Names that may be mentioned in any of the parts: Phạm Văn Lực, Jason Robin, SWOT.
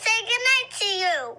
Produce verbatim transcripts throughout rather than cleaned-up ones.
say goodnight to you.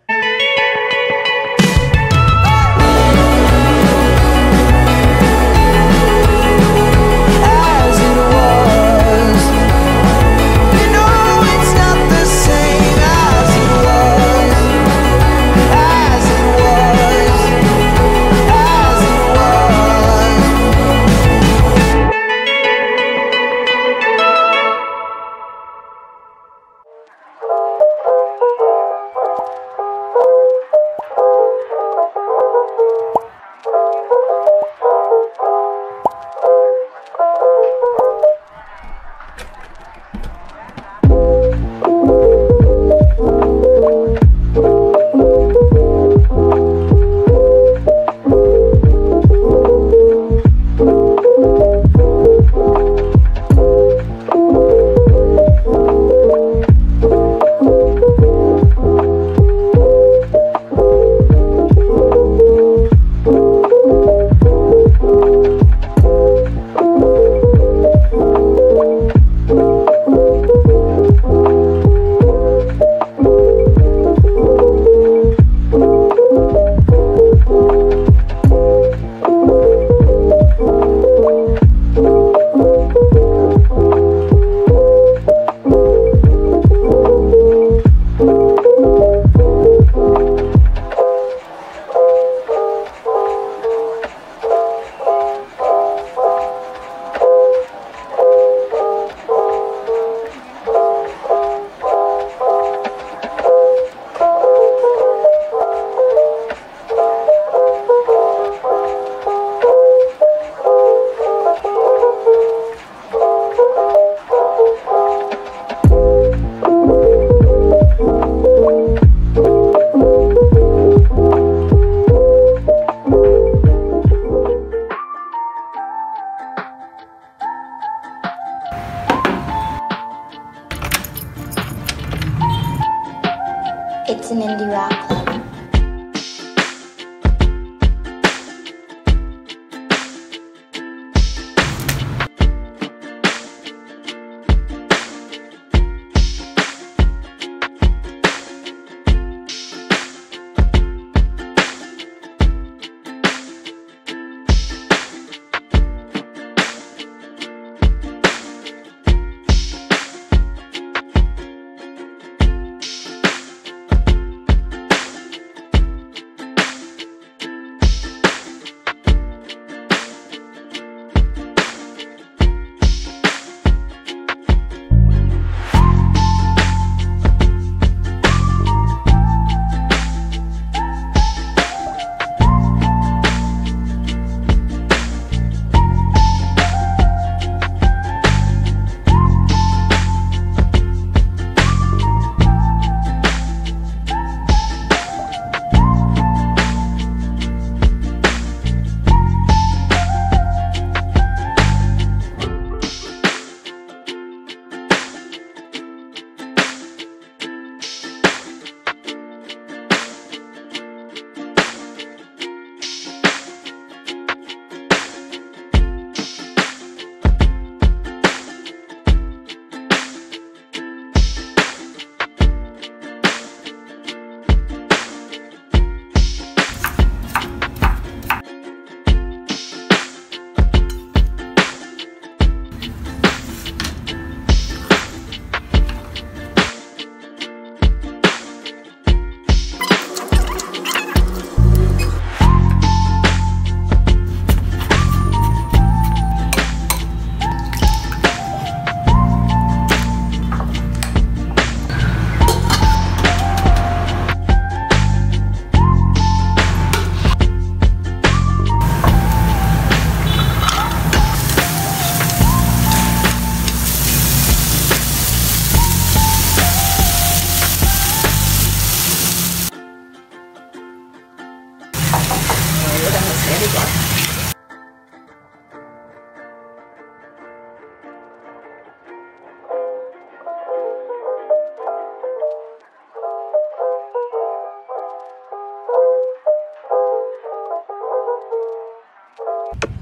It's an indie rock club.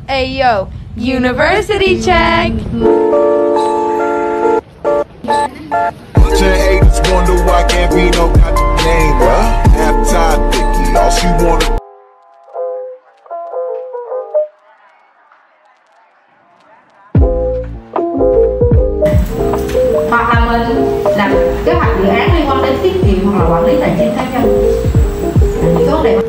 Hey yo, university check! Wonder why can't be know got the game, bruh. Half-tied Vicky, all she wanna hoặc là mình làm kế hoạch dự án liên quan đến tiết kiệm hoặc là quản lý tài chính cá nhân. Những vấn đề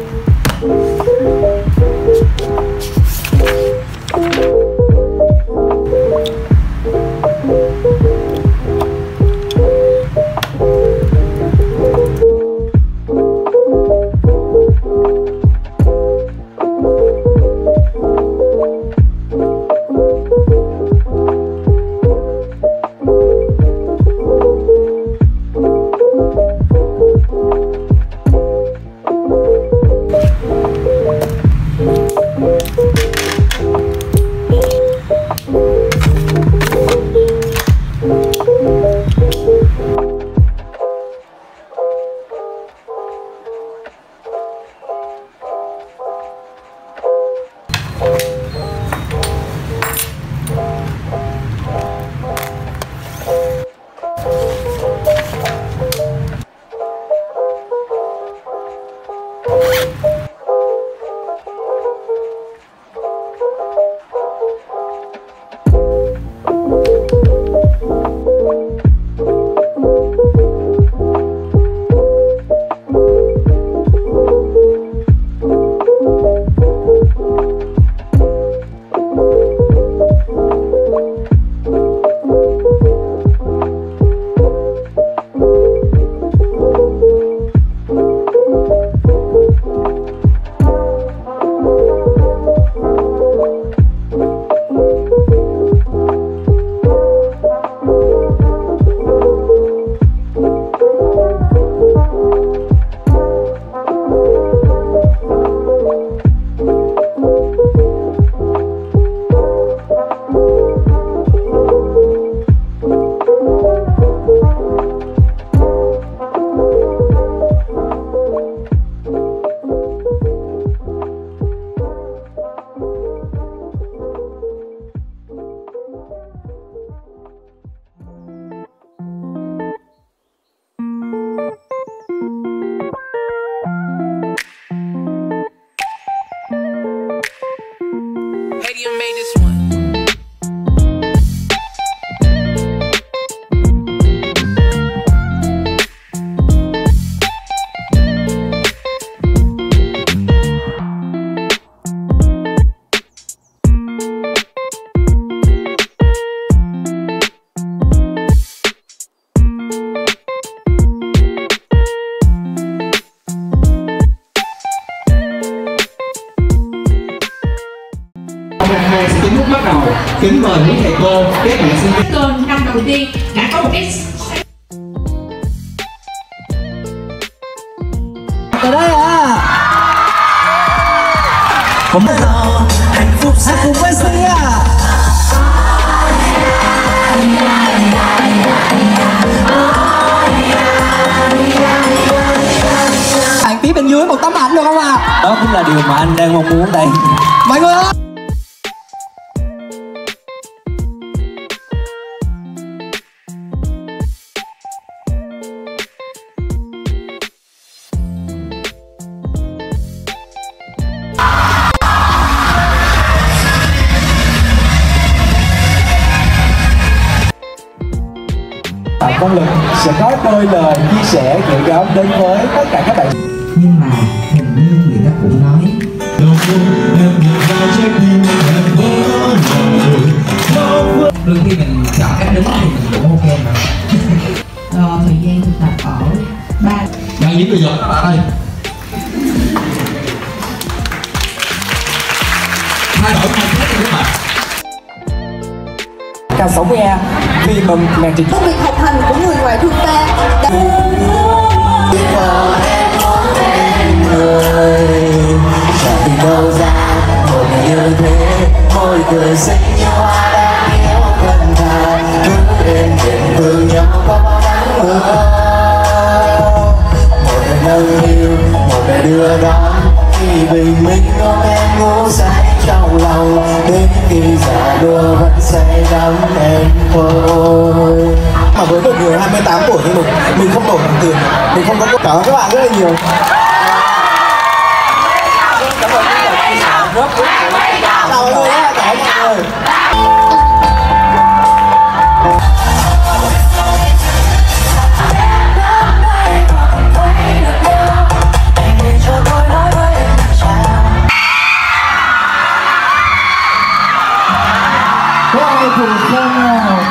kính mời quý thầy cô, các bạn sinh viên. Cơn năm đầu tiên đã có một cái từ đây à. Không bao giờ hạnh phúc sẽ cùng với sinh à. Bạn tí bên dưới một tấm ảnh được không ạ? À? Đó cũng là điều mà anh đang mong muốn đây. Mọi người ơi. Phạm Văn Lực sẽ có đôi lời chia sẻ gửi gắm đến với tất cả các bạn. Nhưng mà hình như người ta cũng nói đôi khi mình chọn cách đứng thì mình cũng ok mà. Rồi thời gian thực tập ở ba. Đang dính bây giờ các bạn ơi. Thay đổi mình thế thì các bạn. Càng sống với em vì bằng mẹ trình công việc học hành của người ngoài thương ta đã... Khi già đua vẫn say đắm em thôi. mà với một người hai mươi tám tuổi như mình, mình không đổi bằng tiền, mình không có cốt. Cảm ơn các bạn rất là nhiều. Cảm ơn các bạn chia sẻ rất vui. Chào mọi người, cảm ơn mọi người.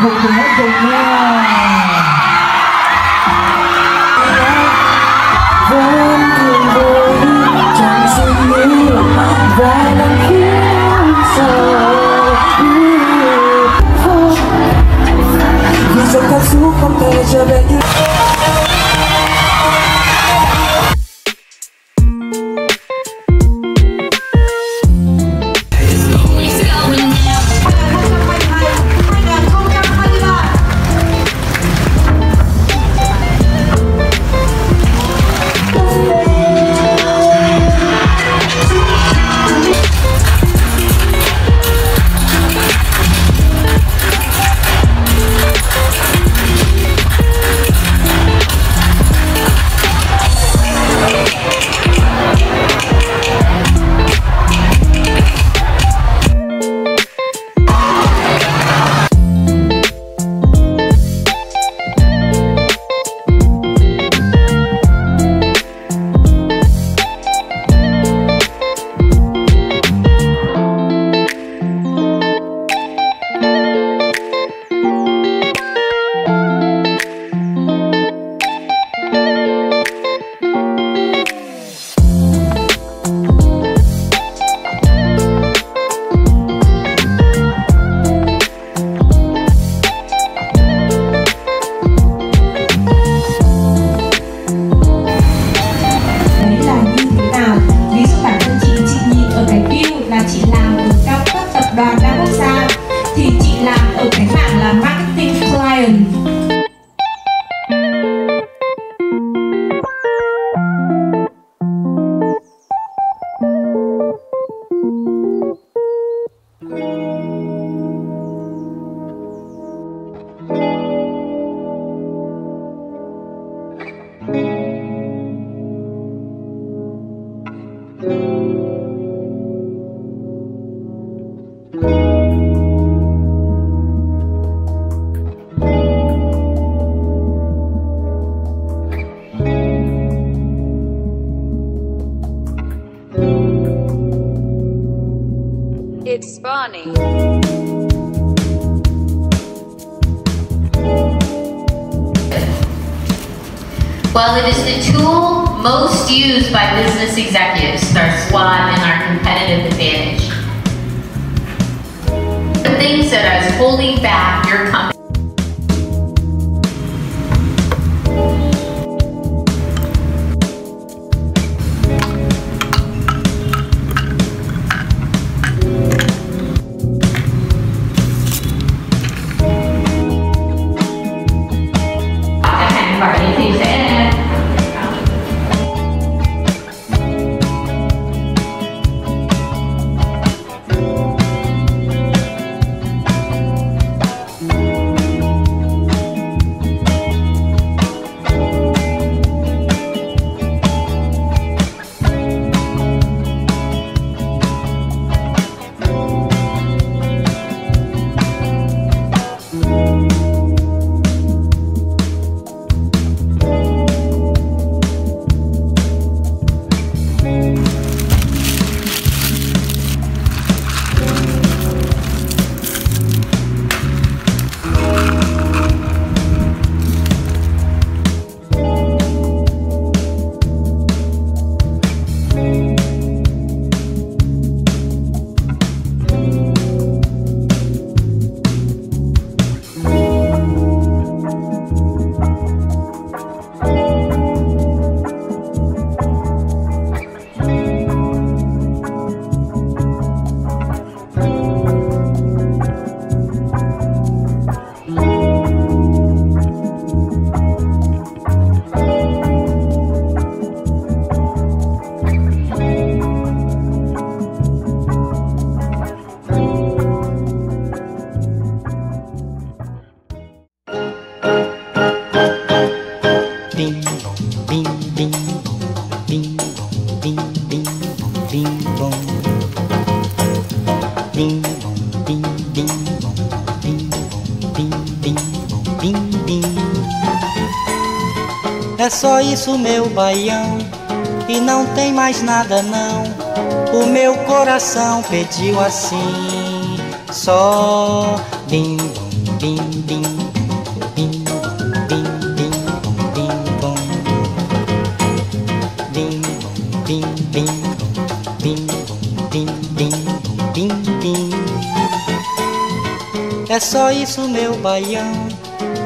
Một cùng hết cùng nha. Vẫn thường vội chẳng suy nghĩ vài lần khiến sợ. Vì giọt cảm xúc không thể trở về như It's funny. Well, it is the tool most used by business executives, our SWOT and our competitive advantage. The things that I was holding back your company. Thank you. É só isso, meu baião, e não tem mais nada não. O meu coração pediu assim, só bim bim bim bim bim bim bim bom bim bim bim bim bim bim bim bim. É só isso, meu baião,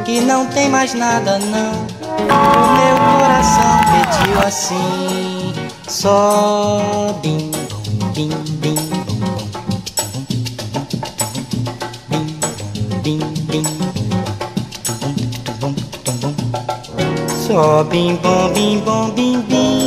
que não tem mais nada não. O meu coração pediu assim, só bim bim bim bim bim bom bom só bim bom bim bom bim bim.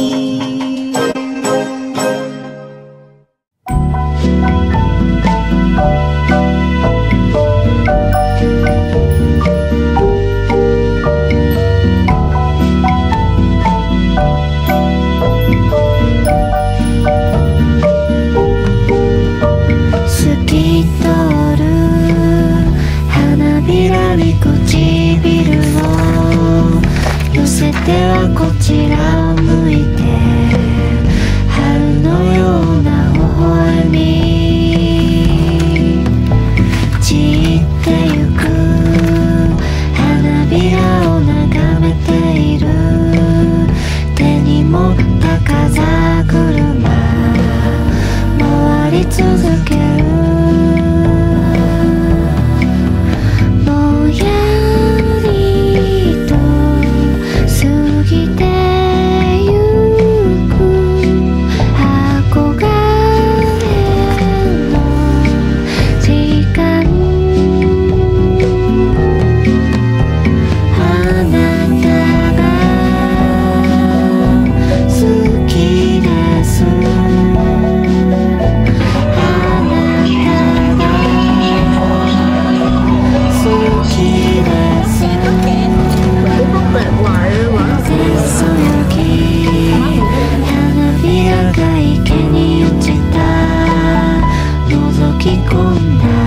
Keep going now.